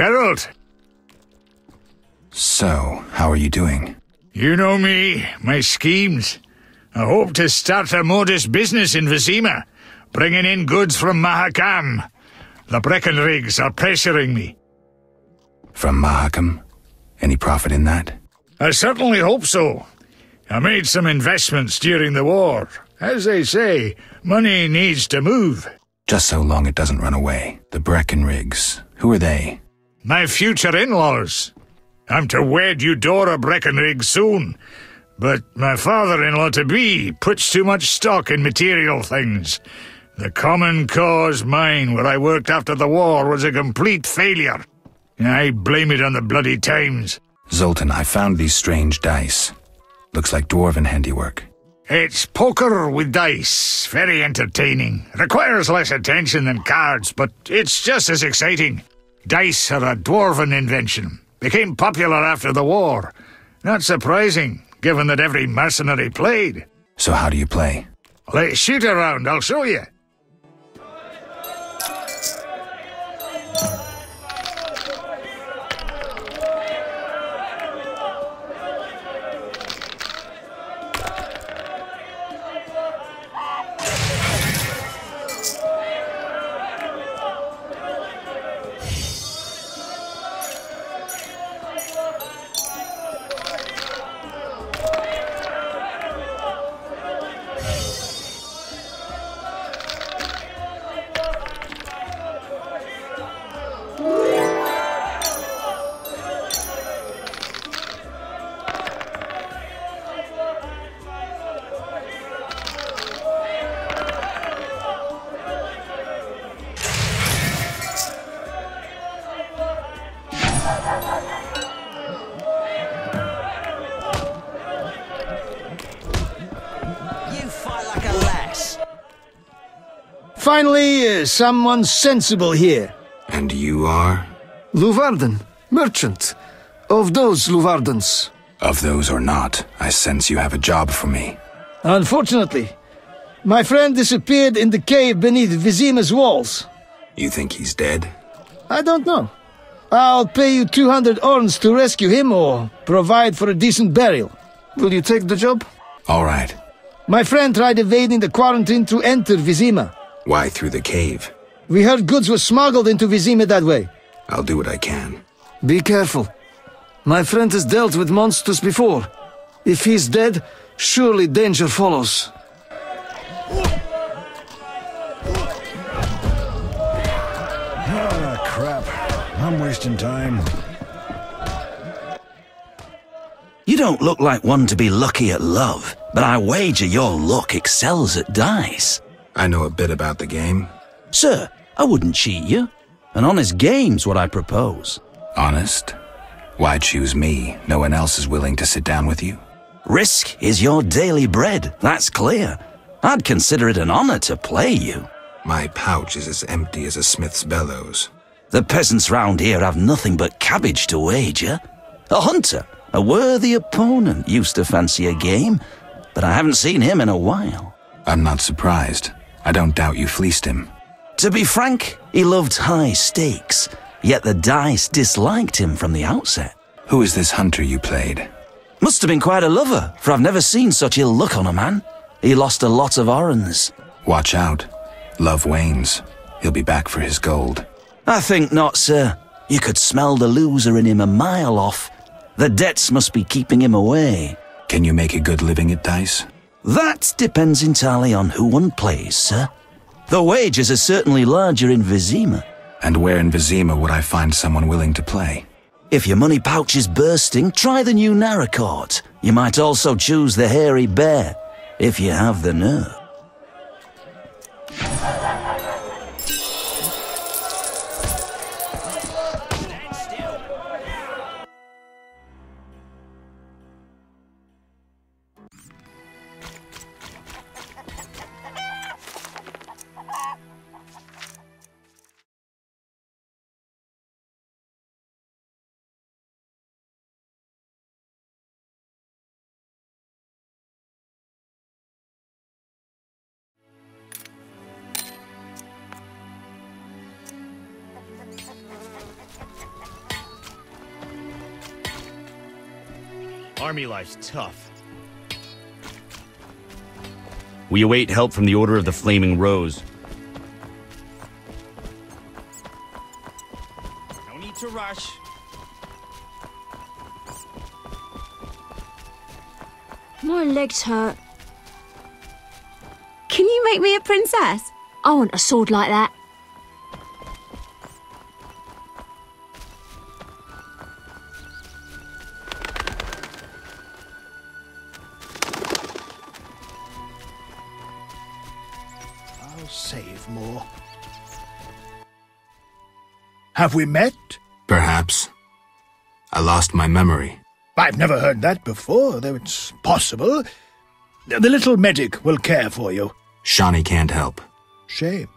Geralt! So, how are you doing? You know me, my schemes. I hope to start a modest business in Vizima, bringing in goods from Mahakam. The Breckenrigs are pressuring me. From Mahakam? Any profit in that? I certainly hope so. I made some investments during the war. As they say, money needs to move. Just so long it doesn't run away. The Breckenrigs, who are they? My future in-laws. I'm to wed Eudora Breckenrig soon, but my father-in-law-to-be puts too much stock in material things. The common cause mine where I worked after the war was a complete failure. I blame it on the bloody times. Zoltan, I found these strange dice. Looks like dwarven handiwork. It's poker with dice. Very entertaining. Requires less attention than cards, but it's just as exciting. Dice are a dwarven invention. Became popular after the war. Not surprising, given that every mercenary played. So how do you play? Let's shoot around, I'll show you. Finally, someone sensible here. And you are? Louvarden, merchant. Of those Louvardens. Of those or not, I sense you have a job for me. Unfortunately, my friend disappeared in the cave beneath Vizima's walls. You think he's dead? I don't know. I'll pay you 200 orns to rescue him or provide for a decent burial. Will you take the job? All right. My friend tried evading the quarantine to enter Vizima. Why through the cave? We heard goods were smuggled into Vizima that way. I'll do what I can. Be careful. My friend has dealt with monsters before. If he's dead, surely danger follows. Ah, crap. I'm wasting time. You don't look like one to be lucky at love, but I wager your luck excels at dice. I know a bit about the game. Sir, I wouldn't cheat you. An honest game's what I propose. Honest? Why choose me? No one else is willing to sit down with you? Risk is your daily bread, that's clear. I'd consider it an honor to play you. My pouch is as empty as a smith's bellows. The peasants round here have nothing but cabbage to wager. A hunter, a worthy opponent, used to fancy a game, but I haven't seen him in a while. I'm not surprised. I don't doubt you fleeced him. To be frank, he loved high stakes, yet the dice disliked him from the outset. Who is this hunter you played? Must have been quite a lover, for I've never seen such ill luck on a man. He lost a lot of orans. Watch out. Love wanes. He'll be back for his gold. I think not, sir. You could smell the loser in him a mile off. The debts must be keeping him away. Can you make a good living at dice? That depends entirely on who one plays, sir. The wages are certainly larger in Vizima. And where in Vizima would I find someone willing to play? If your money pouch is bursting, try the new Naricott. You might also choose the hairy bear, if you have the nerve. Army life's tough. We await help from the Order of the Flaming Rose. No need to rush. My legs hurt. Can you make me a princess? I want a sword like that. I'll save more. Have we met? Perhaps. I lost my memory. I've never heard that before, though it's possible. The little medic will care for you. Shani can't help. Shame.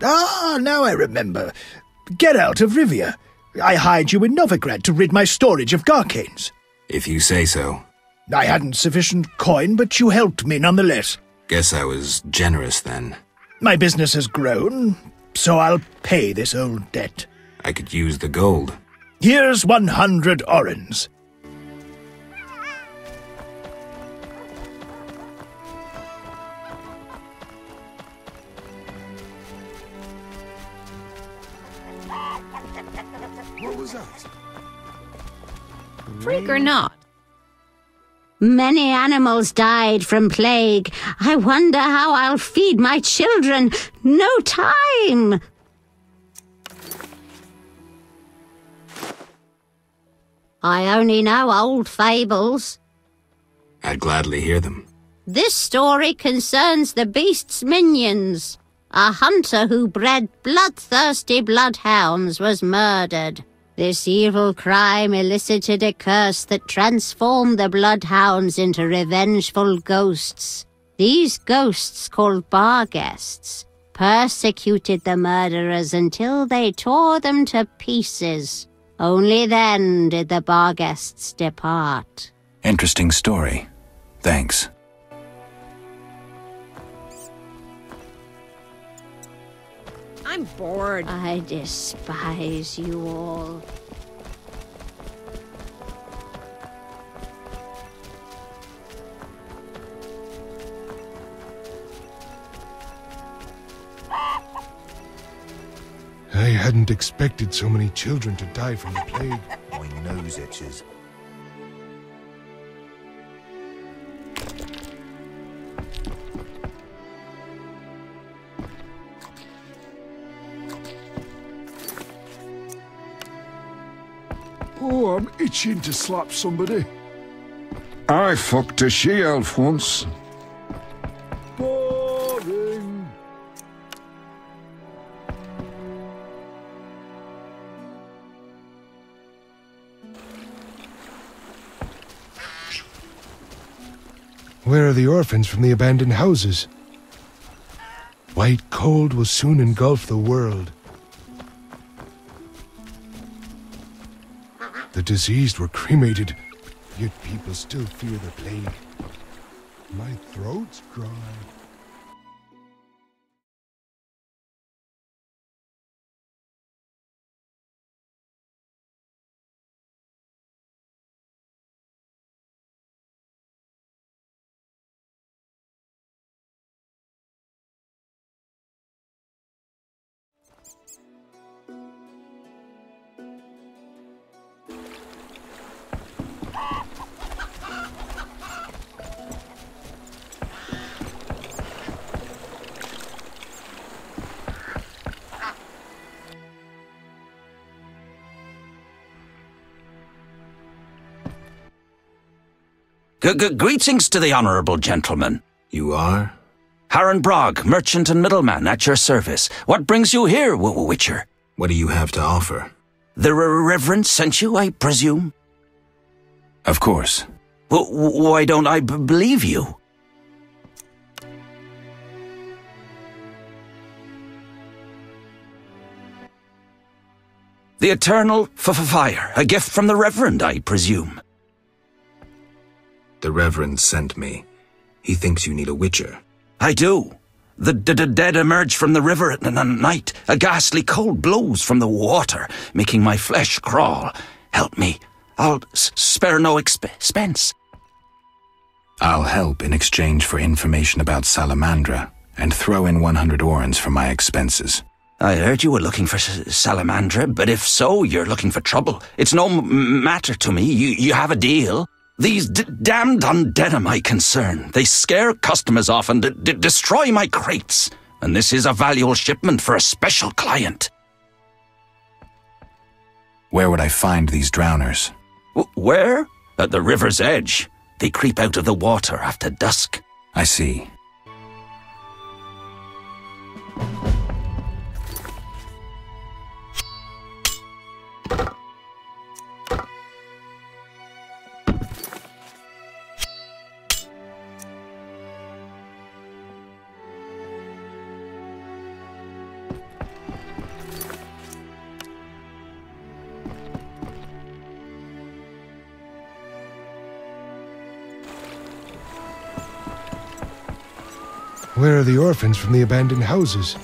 Ah, now I remember. Geralt of Rivia. I hired you in Novigrad to rid my storage of garkanes. If you say so. I hadn't sufficient coin, but you helped me nonetheless. Guess I was generous then. My business has grown, so I'll pay this old debt. I could use the gold. Here's 100 orans. Freak or not. Many animals died from plague. I wonder how I'll feed my children. No time! I only know old fables. I'd gladly hear them. This story concerns the beast's minions. A hunter who bred bloodthirsty bloodhounds was murdered. This evil crime elicited a curse that transformed the bloodhounds into revengeful ghosts. These ghosts, called Barghests, persecuted the murderers until they tore them to pieces. Only then did the Barghests depart. Interesting story. Thanks. I'm bored. I despise you all. I hadn't expected so many children to die from the plague. My nose itches. Oh, I'm itching to slap somebody. I fucked a she-elf once. Boring. Where are the orphans from the abandoned houses? White cold will soon engulf the world. The diseased were cremated, yet people still fear the plague. My throat's dry. Greetings to the honourable gentleman. You are? Haran Brog, merchant and middleman at your service. What brings you here, Witcher? What do you have to offer? The Reverend sent you, I presume? Of course. Why don't I believe you? The eternal fire, a gift from the Reverend, I presume. The Reverend sent me. He thinks you need a Witcher. I do. The dead emerge from the river at night. A ghastly cold blows from the water, making my flesh crawl. Help me. I'll spare no expense. I'll help in exchange for information about Salamandra, and throw in 100 orans for my expenses. I heard you were looking for Salamandra, but if so, you're looking for trouble. It's no matter to me. You have a deal. These damned undead are my concern. They scare customers off and destroy my crates. And this is a valuable shipment for a special client. Where would I find these drowners? Where? At the river's edge. They creep out of the water after dusk. I see. Where are the orphans from the abandoned houses?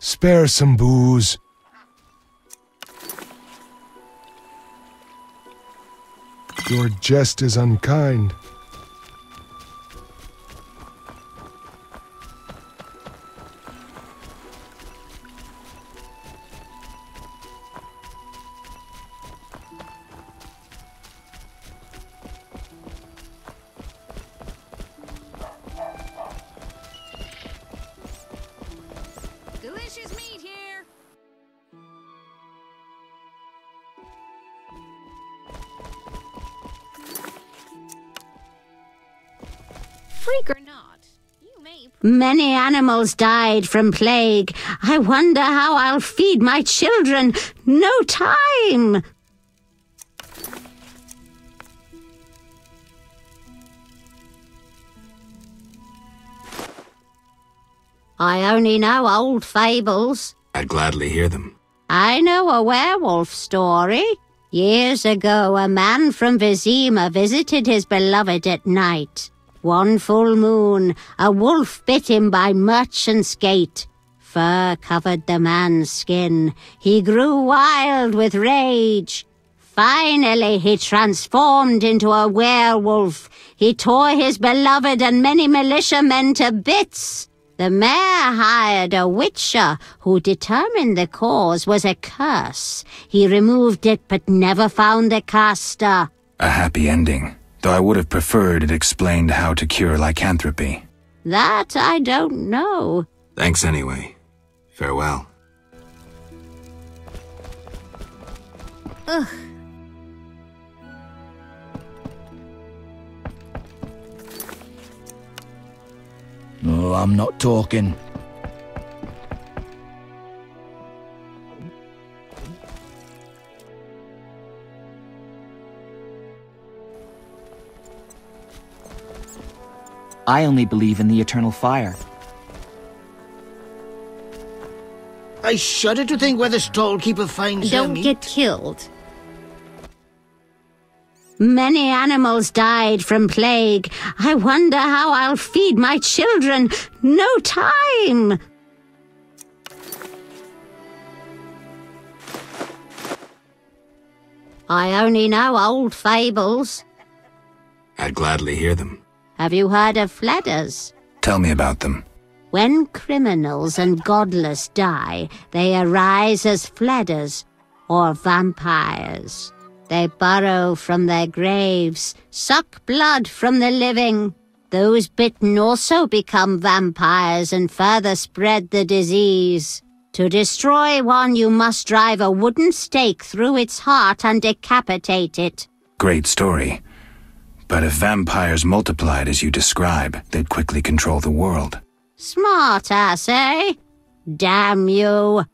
Spare some booze. Your jest is unkind. Many animals died from plague. I wonder how I'll feed my children. No time! I only know old fables. I'd gladly hear them. I know a werewolf story. Years ago, a man from Vizima visited his beloved at night. One full moon, a wolf bit him by Merchant's Gate. Fur covered the man's skin. He grew wild with rage. Finally, he transformed into a werewolf. He tore his beloved and many militiamen to bits. The mayor hired a witcher who determined the cause was a curse. He removed it but never found the caster. A happy ending. Though I would have preferred it explained how to cure lycanthropy. That I don't know. Thanks anyway. Farewell. Ugh. No, I'm not talking. I only believe in the eternal fire. I shudder to think where the stallkeeper finds her meat. Don't get killed. Many animals died from plague. I wonder how I'll feed my children. No time! I only know old fables. I'd gladly hear them. Have you heard of fledders? Tell me about them. When criminals and godless die, they arise as fledders or vampires. They burrow from their graves, suck blood from the living. Those bitten also become vampires and further spread the disease. To destroy one, you must drive a wooden stake through its heart and decapitate it. Great story. But if vampires multiplied as you describe, they'd quickly control the world. Smart ass, eh? Damn you.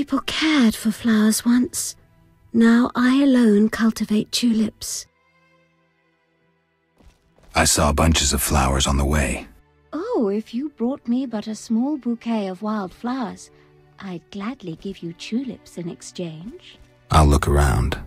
People cared for flowers once. Now I alone cultivate tulips. I saw bunches of flowers on the way. Oh, if you brought me but a small bouquet of wild flowers, I'd gladly give you tulips in exchange. I'll look around.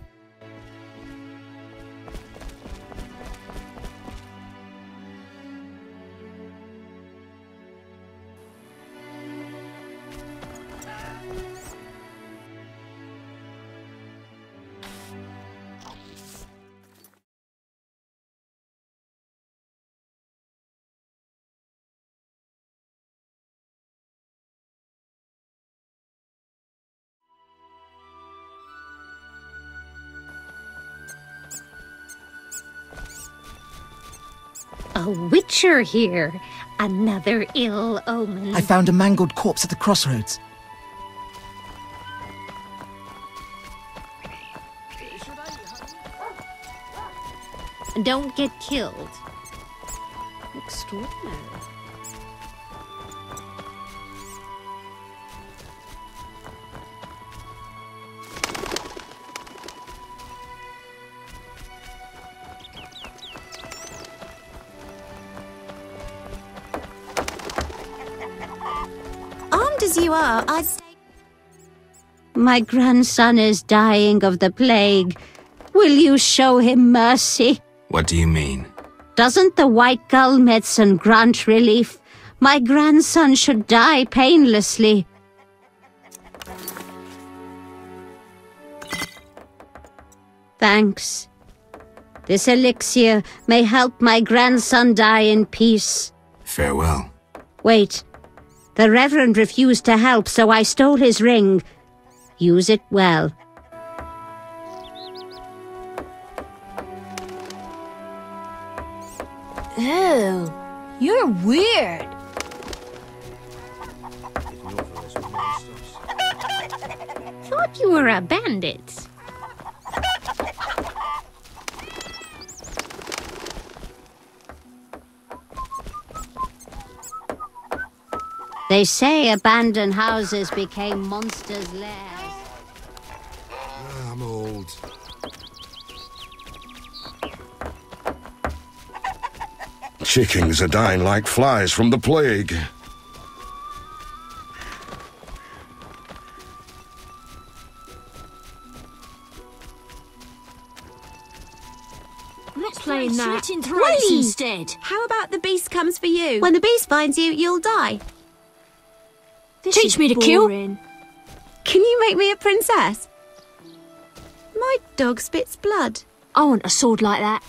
A witcher here! Another ill omen. I found a mangled corpse at the crossroads. Don't get killed. Extraordinary. As you are, I'd stay. My grandson is dying of the plague. Will you show him mercy? What do you mean? Doesn't the white gull medicine grant relief? My grandson should die painlessly. Thanks. This elixir may help my grandson die in peace. Farewell. Wait. The Reverend refused to help, so I stole his ring. Use it well. Ew, you're weird. Thought you were a bandit. They say abandoned houses became monsters' lairs. I'm old. Chickens are dying like flies from the plague. Playing that. Rice instead. How about the beast comes for you? When the beast finds you, you'll die. This Teach me to boring. Kill. Can you make me a princess? My dog spits blood. I want a sword like that.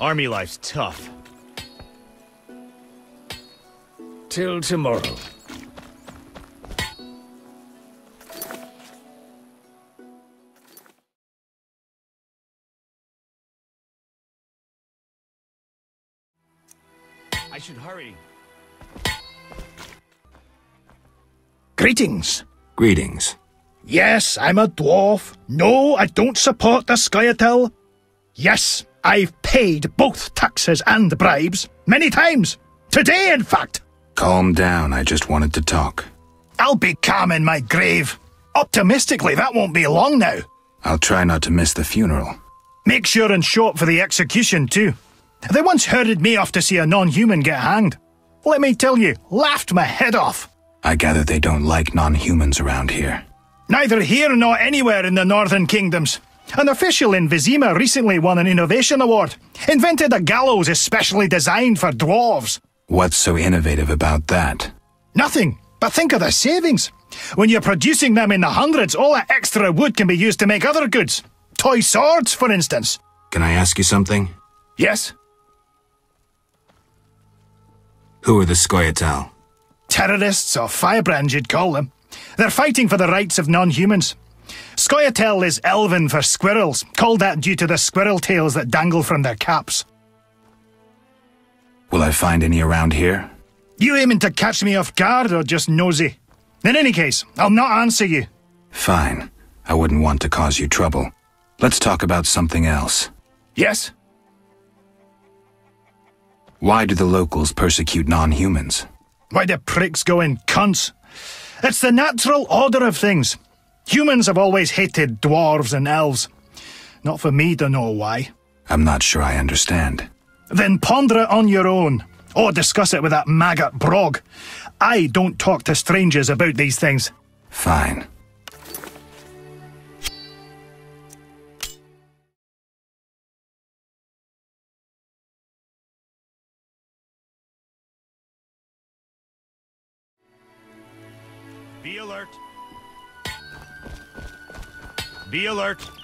Army life's tough. Till tomorrow. I should hurry. Greetings. Greetings. Yes, I'm a dwarf. No, I don't support the Scoia'tael. Yes, I've paid both taxes and bribes. Many times. Today, in fact. Calm down, I just wanted to talk. I'll be calm in my grave. Optimistically, that won't be long now. I'll try not to miss the funeral. Make sure and show up for the execution, too. They once herded me off to see a non-human get hanged. Let me tell you, laughed my head off. I gather they don't like non-humans around here. Neither here nor anywhere in the Northern Kingdoms. An official in Vizima recently won an innovation award. Invented a gallows especially designed for dwarves. What's so innovative about that? Nothing, but think of the savings. When you're producing them in the hundreds, all that extra wood can be used to make other goods. Toy swords, for instance. Can I ask you something? Yes? Who are the Scoia'tael? Terrorists, or firebrands you'd call them. They're fighting for the rights of non-humans. Scoia'tael is Elven for squirrels, called that due to the squirrel tails that dangle from their caps. Will I find any around here? You aiming to catch me off guard or just nosy? In any case, I'll not answer you. Fine. I wouldn't want to cause you trouble. Let's talk about something else. Yes? Why do the locals persecute non-humans? Why do pricks go in cunts? It's the natural order of things. Humans have always hated dwarves and elves. Not for me to know why. I'm not sure I understand. Then ponder it on your own, or discuss it with that maggot Brog. I don't talk to strangers about these things. Fine. Be alert. Be alert.